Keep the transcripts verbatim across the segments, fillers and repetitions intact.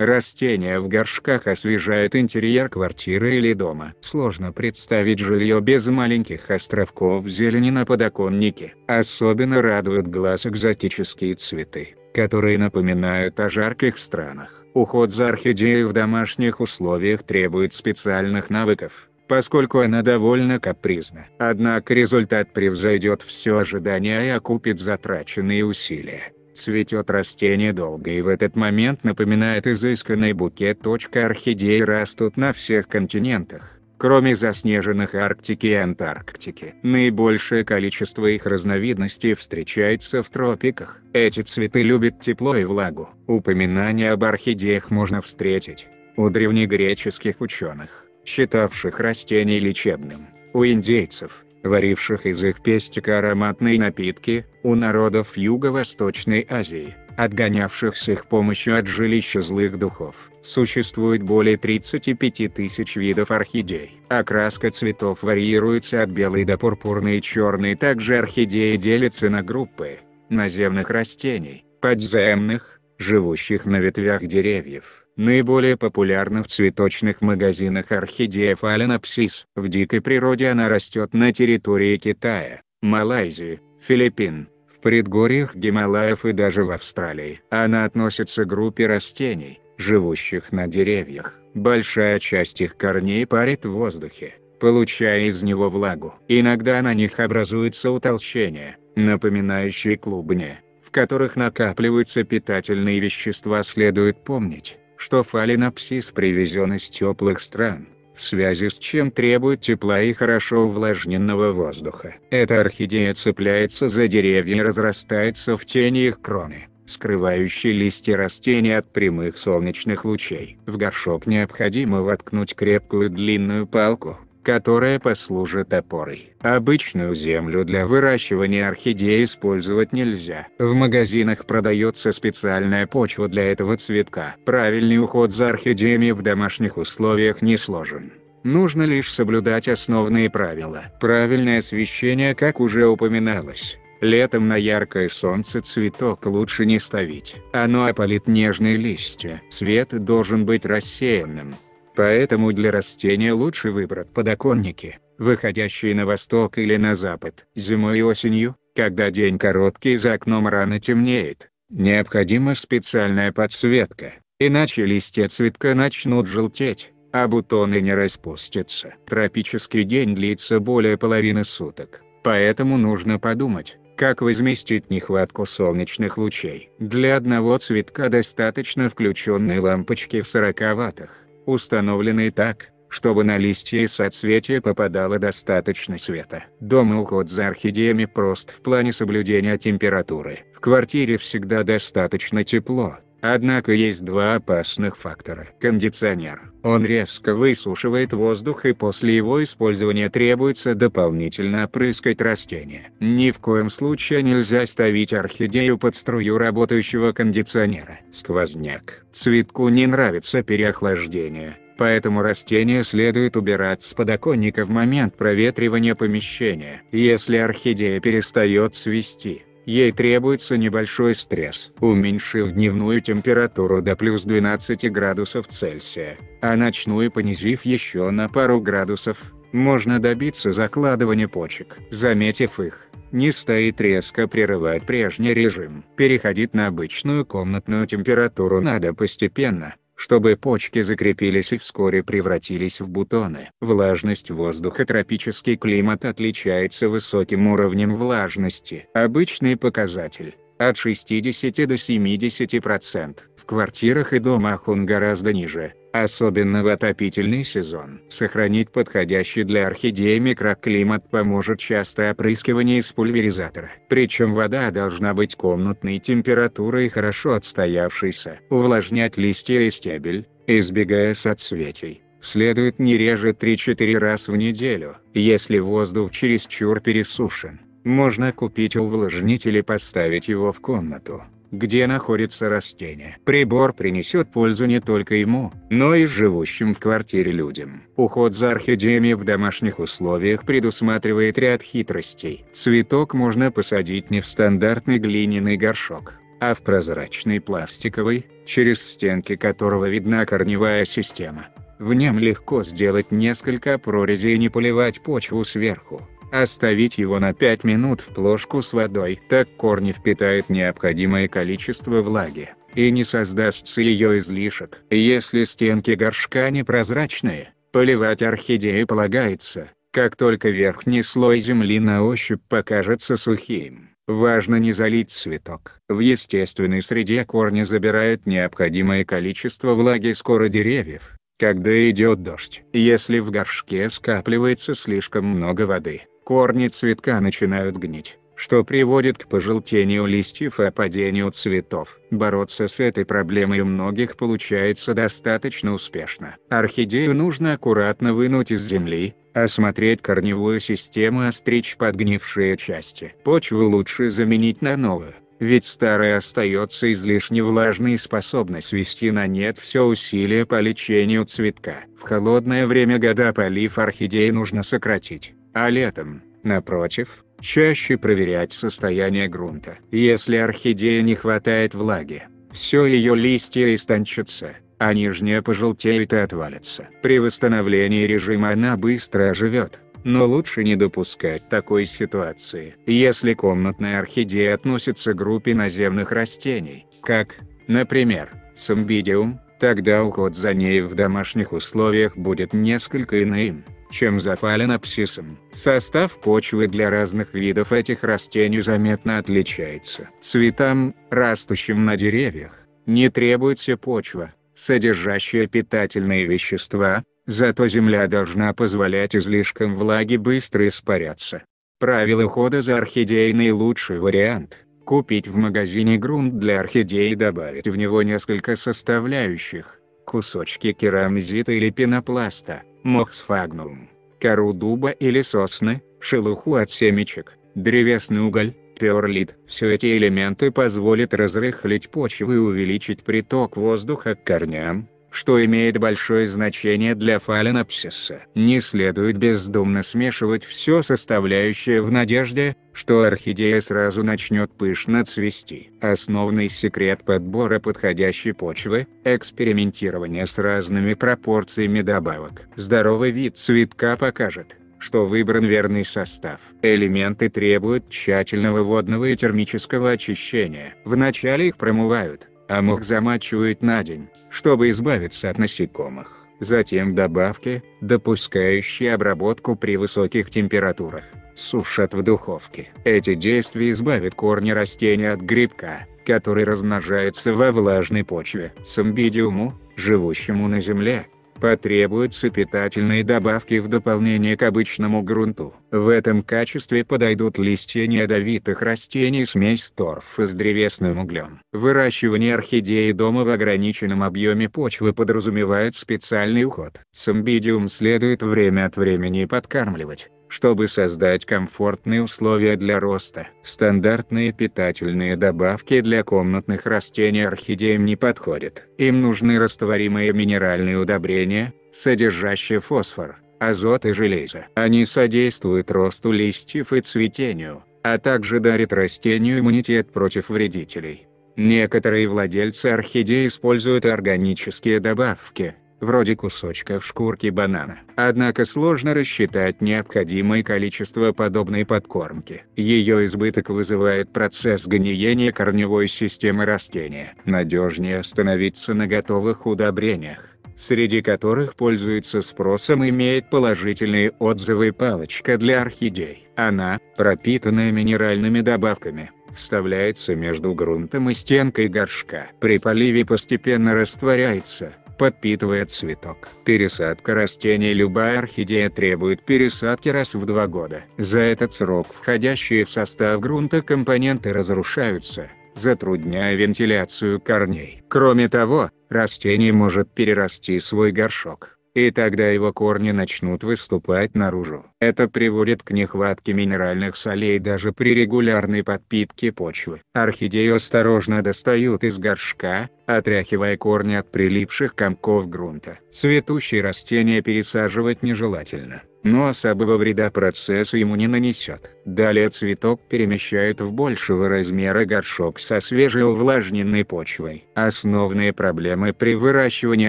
Растения в горшках освежают интерьер квартиры или дома. Сложно представить жилье без маленьких островков зелени на подоконнике. Особенно радуют глаз экзотические цветы, которые напоминают о жарких странах. Уход за орхидеей в домашних условиях требует специальных навыков, поскольку она довольно капризна. Однако результат превзойдет все ожидания и окупит затраченные усилия. Цветет растение долго и в этот момент напоминает изысканный букет. Орхидеи растут на всех континентах, кроме заснеженных Арктики и Антарктики. Наибольшее количество их разновидностей встречается в тропиках. Эти цветы любят тепло и влагу. Упоминания об орхидеях можно встретить у древнегреческих ученых, считавших растений лечебным, у индейцев, варивших из их пестика ароматные напитки, у народов Юго-Восточной Азии, отгонявших с их помощью от жилища злых духов. Существует более тридцати пяти тысяч видов орхидей. Окраска цветов варьируется от белой до пурпурной и черной. Также орхидеи делятся на группы наземных растений, подземных, живущих на ветвях деревьев. Наиболее популярна в цветочных магазинах орхидея фаленопсис. В дикой природе она растет на территории Китая, Малайзии, Филиппин, в предгорьях Гималаев и даже в Австралии. Она относится к группе растений, живущих на деревьях. Большая часть их корней парит в воздухе, получая из него влагу. Иногда на них образуется утолщение, напоминающее клубни, в которых накапливаются питательные вещества. Следует помнить, что фаленопсис привезен из теплых стран, в связи с чем требует тепла и хорошо увлажненного воздуха. Эта орхидея цепляется за деревья и разрастается в тени их кроны, скрывающей листья растения от прямых солнечных лучей. В горшок необходимо воткнуть крепкую длинную палку, которая послужит опорой. Обычную землю для выращивания орхидеи использовать нельзя. В магазинах продается специальная почва для этого цветка. Правильный уход за орхидеями в домашних условиях не сложен. Нужно лишь соблюдать основные правила. Правильное освещение, как уже упоминалось. Летом на яркое солнце цветок лучше не ставить. Оно опалит нежные листья. Свет должен быть рассеянным. Поэтому для растения лучше выбрать подоконники, выходящие на восток или на запад. Зимой и осенью, когда день короткий и за окном рано темнеет, необходима специальная подсветка, иначе листья цветка начнут желтеть, а бутоны не распустятся. Тропический день длится более половины суток, поэтому нужно подумать, как возместить нехватку солнечных лучей. Для одного цветка достаточно включенной лампочки в сорока ваттах. Установленные так, чтобы на листья и соцветия попадало достаточно света. Дома уход за орхидеями прост в плане соблюдения температуры. В квартире всегда достаточно тепло, однако есть два опасных фактора. Кондиционер. Он резко высушивает воздух, и после его использования требуется дополнительно опрыскать растения. Ни в коем случае нельзя ставить орхидею под струю работающего кондиционера. Сквозняк. Цветку не нравится переохлаждение, поэтому растение следует убирать с подоконника в момент проветривания помещения. Если орхидея перестает цвести, ей требуется небольшой стресс. Уменьшив дневную температуру до плюс двенадцати градусов Цельсия, а ночную понизив еще на пару градусов, можно добиться закладывания почек. Заметив их, не стоит резко прерывать прежний режим. Переходить на обычную комнатную температуру надо постепенно, чтобы почки закрепились и вскоре превратились в бутоны. Влажность воздуха. Тропический климат отличается высоким уровнем влажности. Обычный показатель – от шестидесяти до семидесяти процентов. В квартирах и домах он гораздо ниже, особенно в отопительный сезон. Сохранить подходящий для орхидеи микроклимат поможет частое опрыскивание из пульверизатора. Причем вода должна быть комнатной температуры и хорошо отстоявшейся. Увлажнять листья и стебель, избегая соцветий, следует не реже трёх-четырёх раз в неделю. Если воздух чересчур пересушен, можно купить увлажнитель и поставить его в комнату, где находится растение. Прибор принесет пользу не только ему, но и живущим в квартире людям. Уход за орхидеями в домашних условиях предусматривает ряд хитростей. Цветок можно посадить не в стандартный глиняный горшок, а в прозрачный пластиковый, через стенки которого видна корневая система. В нем легко сделать несколько прорезей и не поливать почву сверху. Оставить его на пять минут в плошку с водой, так корни впитают необходимое количество влаги, и не создастся ее излишек. Если стенки горшка непрозрачные, поливать орхидеи полагается, как только верхний слой земли на ощупь покажется сухим. Важно не залить цветок. В естественной среде корни забирают необходимое количество влаги с кора деревьев, когда идет дождь. Если в горшке скапливается слишком много воды, корни цветка начинают гнить, что приводит к пожелтению листьев и опадению цветов. Бороться с этой проблемой у многих получается достаточно успешно. Орхидею нужно аккуратно вынуть из земли, осмотреть корневую систему и остричь подгнившие части. Почву лучше заменить на новую, ведь старая остается излишне влажной и способна свести на нет все усилия по лечению цветка. В холодное время года полив орхидеи нужно сократить, а летом, напротив, чаще проверять состояние грунта. Если орхидеи не хватает влаги, все ее листья истончатся, а нижняя пожелтеет и отвалится. При восстановлении режима она быстро оживет, но лучше не допускать такой ситуации. Если комнатная орхидея относится к группе наземных растений, как, например, цимбидиум, тогда уход за ней в домашних условиях будет несколько иным, чем за фаленопсисом. Состав почвы для разных видов этих растений заметно отличается. Цветам, растущим на деревьях, не требуется почва, содержащая питательные вещества, зато земля должна позволять излишкам влаги быстро испаряться. Правила ухода за орхидеей — наилучший вариант. Купить в магазине грунт для орхидеи и добавить в него несколько составляющих: кусочки керамзита или пенопласта, мох сфагнум, кору дуба или сосны, шелуху от семечек, древесный уголь, перлит. Все эти элементы позволят разрыхлить почву и увеличить приток воздуха к корням, что имеет большое значение для фаленопсиса. Не следует бездумно смешивать все составляющее в надежде, что орхидея сразу начнет пышно цвести. Основный секрет подбора подходящей почвы – экспериментирование с разными пропорциями добавок. Здоровый вид цветка покажет, что выбран верный состав. Элементы требуют тщательного водного и термического очищения. Вначале их промывают, а мох замачивают на день, чтобы избавиться от насекомых. Затем добавки, допускающие обработку при высоких температурах, сушат в духовке. Эти действия избавят корни растения от грибка, который размножается во влажной почве. Цимбидиуму, живущему на земле, потребуются питательные добавки в дополнение к обычному грунту. В этом качестве подойдут листья неядовитых растений, смесь торфа с древесным углем. Выращивание орхидеи дома в ограниченном объеме почвы подразумевает специальный уход. Цимбидиум следует время от времени подкармливать, чтобы создать комфортные условия для роста. Стандартные питательные добавки для комнатных растений орхидеям не подходят. Им нужны растворимые минеральные удобрения, содержащие фосфор, азот и железо. Они содействуют росту листьев и цветению, а также дарят растению иммунитет против вредителей. Некоторые владельцы орхидей используют органические добавки, вроде кусочков шкурки банана. Однако сложно рассчитать необходимое количество подобной подкормки. Ее избыток вызывает процесс гниения корневой системы растения. Надежнее остановиться на готовых удобрениях, среди которых пользуется спросом и имеет положительные отзывы палочка для орхидей. Она, пропитанная минеральными добавками, вставляется между грунтом и стенкой горшка. При поливе постепенно растворяется, подпитывая цветок. Пересадка растений. Любая орхидея требует пересадки раз в два года. За этот срок входящие в состав грунта компоненты разрушаются, затрудняя вентиляцию корней. Кроме того, растение может перерасти свой горшок, и тогда его корни начнут выступать наружу. Это приводит к нехватке минеральных солей даже при регулярной подпитке почвы. Орхидею осторожно достают из горшка, отряхивая корни от прилипших комков грунта. Цветущие растения пересаживать нежелательно, но особого вреда процессу ему не нанесет. Далее цветок перемещают в большего размера горшок со свежеувлажненной почвой. Основные проблемы при выращивании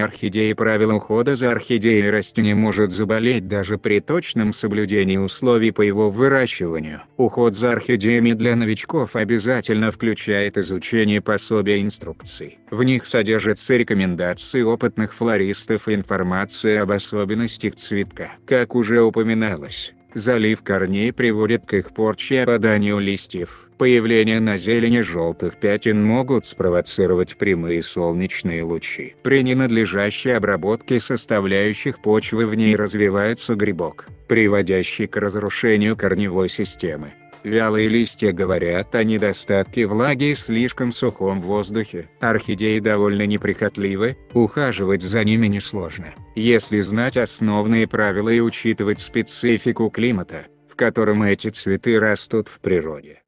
орхидеи: правила ухода за орхидеей. Растение может заболеть даже при точном соблюдении условий по его выращиванию. Уход за орхидеями для новичков обязательно включает изучение пособия инструкций. В них содержатся рекомендации опытных флористов и информация об особенностях цветка. Как уже упоминалось, залив корней приводит к их порче и опаданию листьев. Появление на зелени желтых пятен могут спровоцировать прямые солнечные лучи. При ненадлежащей обработке составляющих почвы в ней развивается грибок, приводящий к разрушению корневой системы. Вялые листья говорят о недостатке влаги и слишком сухом воздухе. Орхидеи довольно неприхотливы, ухаживать за ними несложно, если знать основные правила и учитывать специфику климата, в котором эти цветы растут в природе.